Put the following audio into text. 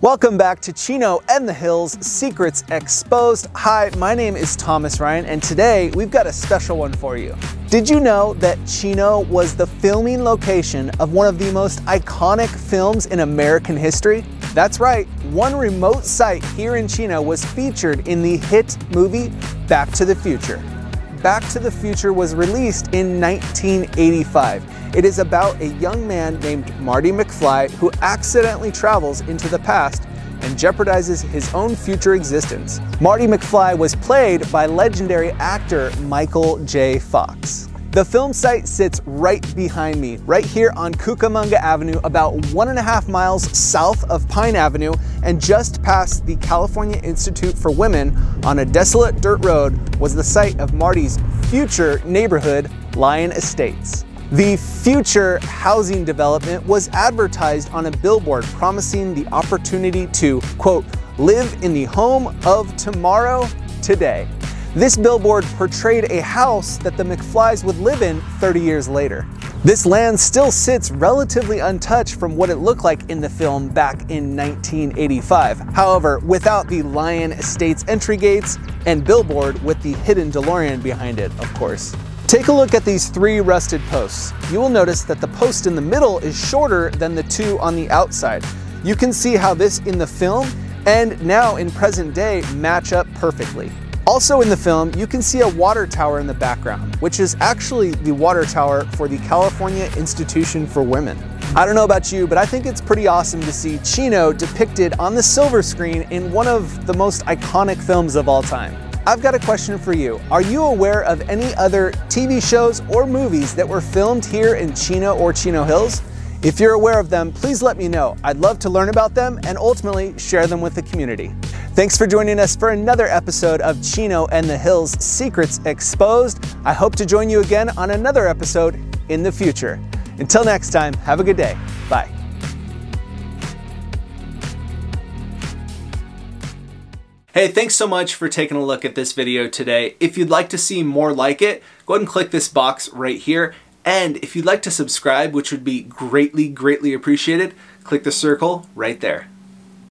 Welcome back to Chino and the Hills, Secrets Exposed. Hi, my name is Thomas Ryan, and today we've got a special one for you. Did you know that Chino was the filming location of one of the most iconic films in American history? That's right, one remote site here in Chino was featured in the hit movie, Back to the Future. Back to the Future was released in 1985. It is about a young man named Marty McFly who accidentally travels into the past and jeopardizes his own future existence. Marty McFly was played by legendary actor Michael J. Fox. The film site sits right behind me, right here on Cucamonga Avenue, about 1.5 miles south of Pine Avenue and just past the California Institute for Women on a desolate dirt road was the site of Marty's future neighborhood, Lyon Estates. The future housing development was advertised on a billboard promising the opportunity to, quote, live in the home of tomorrow today. This billboard portrayed a house that the McFlys would live in 30 years later. This land still sits relatively untouched from what it looked like in the film back in 1985. However, without the Lyon Estates entry gates and billboard with the hidden DeLorean behind it, of course. Take a look at these three rusted posts. You will notice that the post in the middle is shorter than the two on the outside. You can see how this in the film and now in present day match up perfectly. Also in the film, you can see a water tower in the background, which is actually the water tower for the California Institution for Women. I don't know about you, but I think it's pretty awesome to see Chino depicted on the silver screen in one of the most iconic films of all time. I've got a question for you. Are you aware of any other TV shows or movies that were filmed here in Chino or Chino Hills? If you're aware of them, please let me know. I'd love to learn about them and ultimately share them with the community. Thanks for joining us for another episode of Chino and the Hills Secrets Exposed. I hope to join you again on another episode in the future. Until next time, have a good day. Bye. Hey, thanks so much for taking a look at this video today. If you'd like to see more like it, go ahead and click this box right here. And if you'd like to subscribe, which would be greatly appreciated, click the circle right there.